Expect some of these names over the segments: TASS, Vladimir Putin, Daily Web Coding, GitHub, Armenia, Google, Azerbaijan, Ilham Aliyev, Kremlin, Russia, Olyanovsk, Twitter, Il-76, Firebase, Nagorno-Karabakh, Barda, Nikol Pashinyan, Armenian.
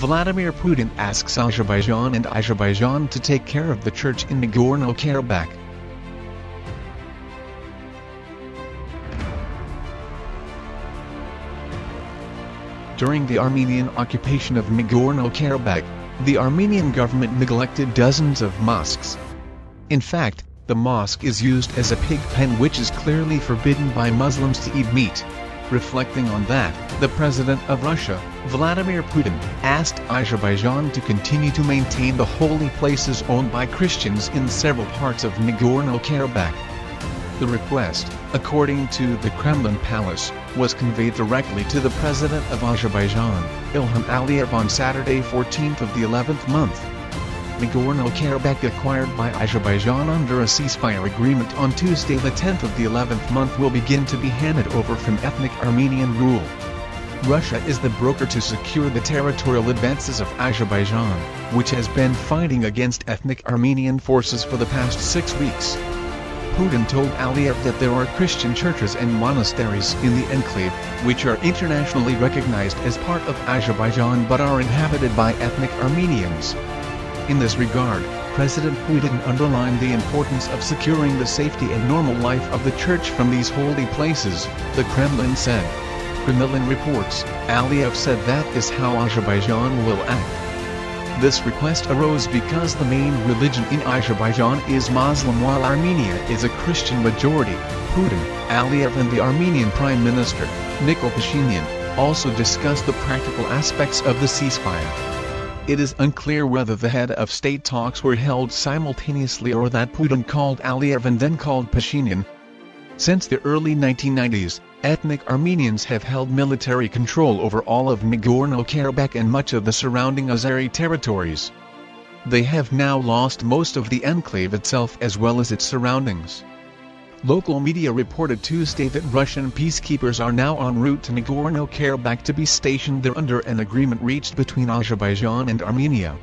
Vladimir Putin asks Azerbaijan and Azerbaijan to take care of the church in Nagorno-Karabakh. During the Armenian occupation of Nagorno-Karabakh, the Armenian government neglected dozens of mosques. In fact, the mosque is used as a pig pen, which is clearly forbidden by Muslims to eat meat. Reflecting on that, the President of Russia, Vladimir Putin, asked Azerbaijan to continue to maintain the holy places owned by Christians in several parts of Nagorno-Karabakh. The request, according to the Kremlin Palace, was conveyed directly to the President of Azerbaijan, Ilham Aliyev, on Saturday 14th of the 11th month. Nagorno-Karabakh, acquired by Azerbaijan under a ceasefire agreement on Tuesday the 10th of the 11th month, will begin to be handed over from ethnic Armenian rule. Russia is the broker to secure the territorial advances of Azerbaijan, which has been fighting against ethnic Armenian forces for the past 6 weeks. Putin told Aliyev that there are Christian churches and monasteries in the enclave, which are internationally recognized as part of Azerbaijan but are inhabited by ethnic Armenians. In this regard, President Putin underlined the importance of securing the safety and normal life of the church from these holy places, the Kremlin said. Kremlin reports, Aliyev said that is how Azerbaijan will act. This request arose because the main religion in Azerbaijan is Muslim, while Armenia is a Christian majority. Putin, Aliyev and the Armenian Prime Minister, Nikol Pashinyan, also discussed the practical aspects of the ceasefire. It is unclear whether the head of state talks were held simultaneously or that Putin called Aliyev and then called Pashinyan. Since the early 1990s, ethnic Armenians have held military control over all of Nagorno-Karabakh and much of the surrounding Azeri territories. They have now lost most of the enclave itself as well as its surroundings. Local media reported Tuesday that Russian peacekeepers are now en route to Nagorno-Karabakh to be stationed there under an agreement reached between Azerbaijan and Armenia.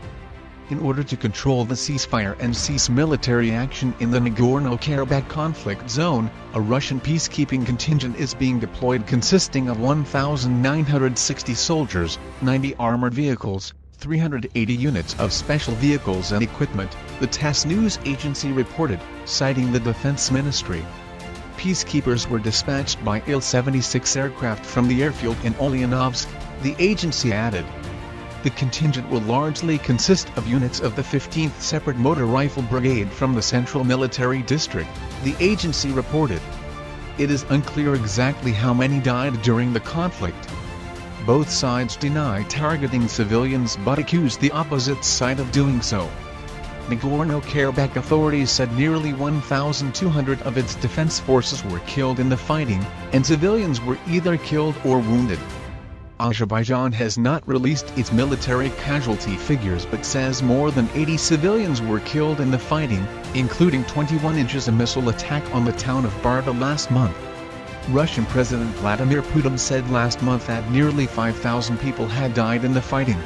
In order to control the ceasefire and cease military action in the Nagorno-Karabakh conflict zone, a Russian peacekeeping contingent is being deployed consisting of 1,960 soldiers, 90 armored vehicles, 380 units of special vehicles and equipment, the TASS news agency reported, citing the Defense Ministry. Peacekeepers were dispatched by Il-76 aircraft from the airfield in Olyanovsk, the agency added. The contingent will largely consist of units of the 15th Separate Motor Rifle Brigade from the Central Military District, the agency reported. It is unclear exactly how many died during the conflict. Both sides deny targeting civilians but accuse the opposite side of doing so. Nagorno-Karabakh authorities said nearly 1,200 of its defense forces were killed in the fighting, and civilians were either killed or wounded. Azerbaijan has not released its military casualty figures but says more than 80 civilians were killed in the fighting, including 21 in a missile attack on the town of Barda last month. Russian President Vladimir Putin said last month that nearly 5,000 people had died in the fighting.